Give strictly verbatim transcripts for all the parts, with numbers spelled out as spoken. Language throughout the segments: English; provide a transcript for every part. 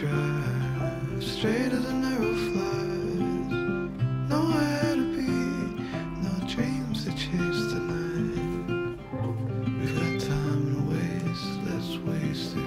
drive, straight as an arrow flies. Nowhere to be, no dreams to chase tonight. We've got time to waste, let's waste it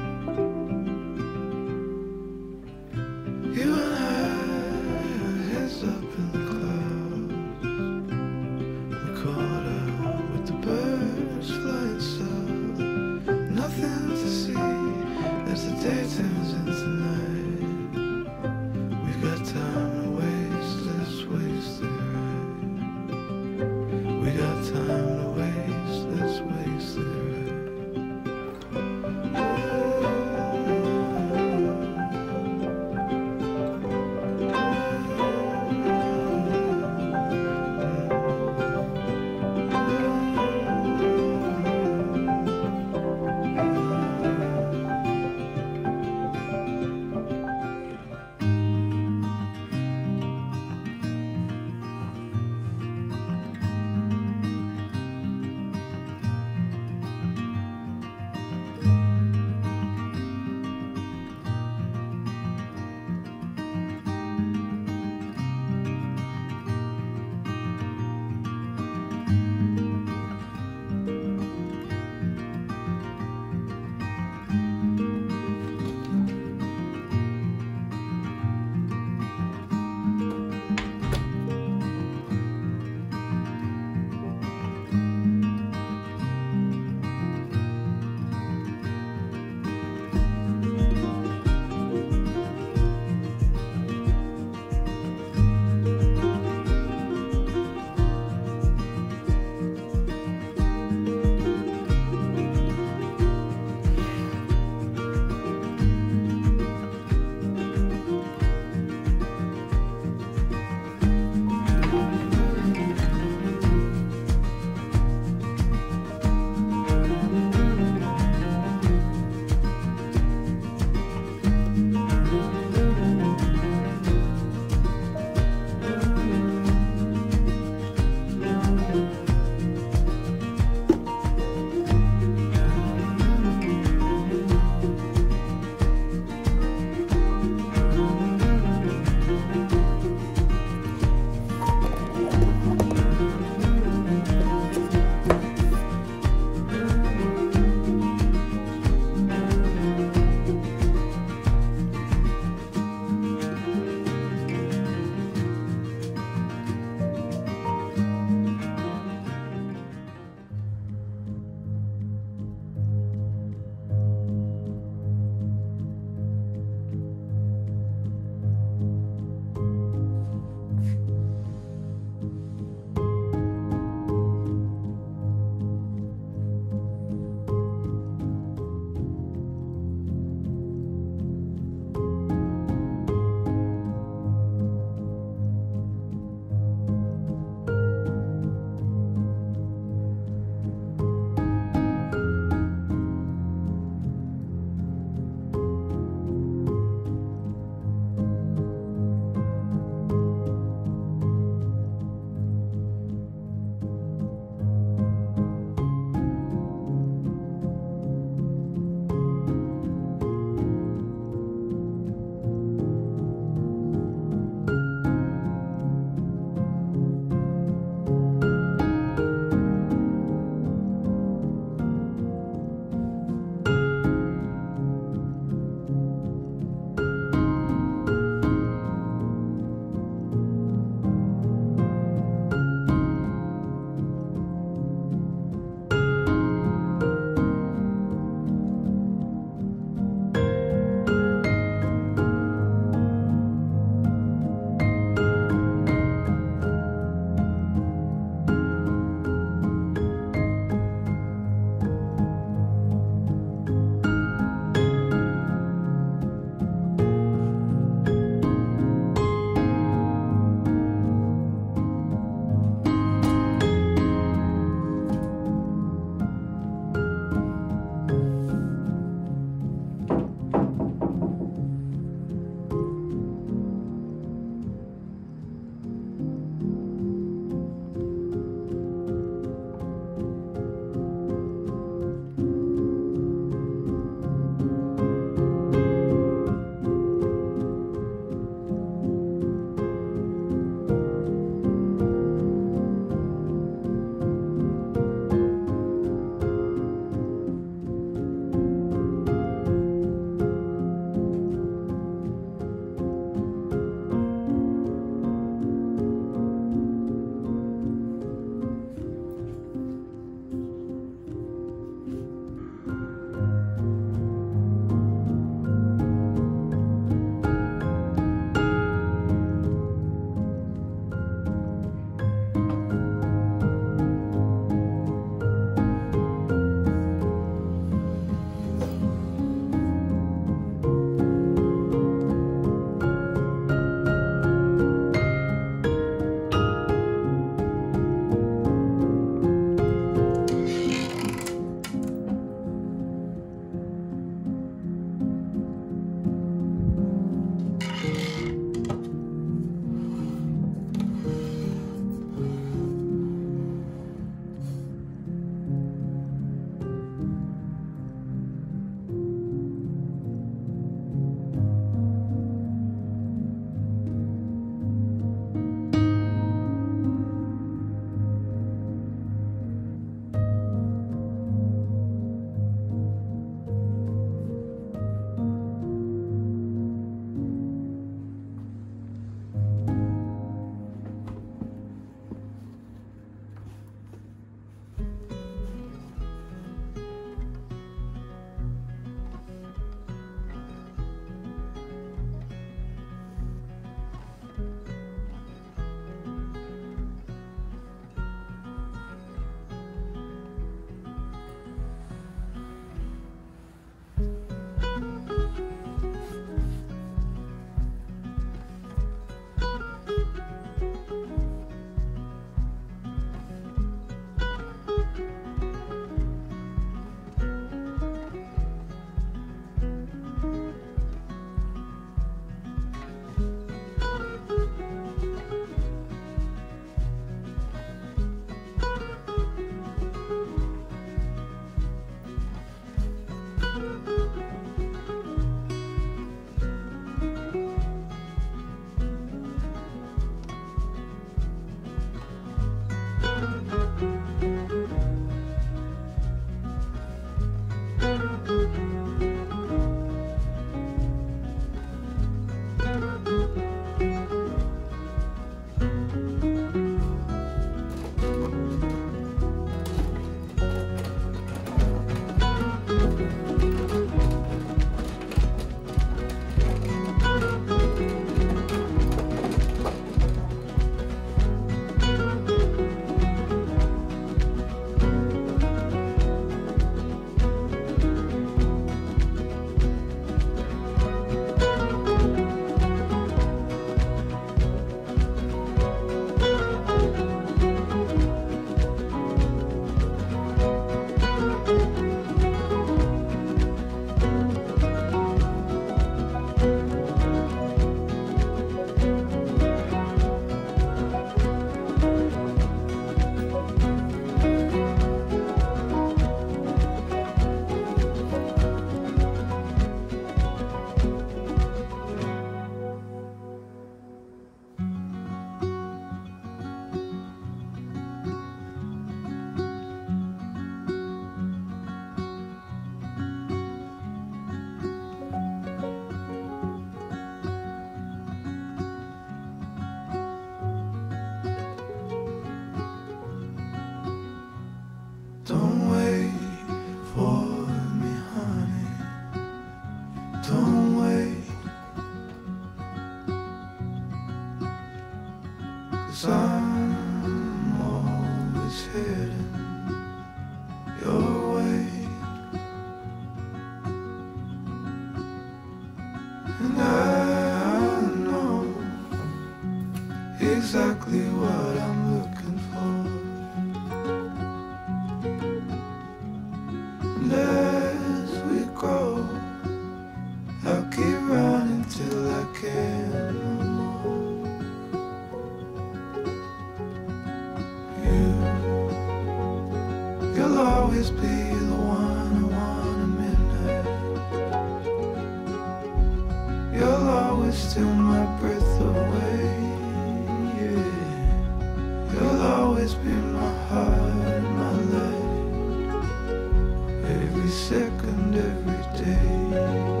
second every day. Mm-hmm.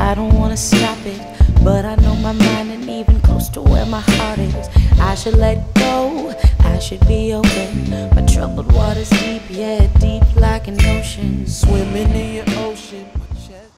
I don't wanna stop it, but I know my mind ain't even close to where my heart is. I should let go, I should be open. My troubled water's deep, yeah, deep like an ocean, swimming in your ocean.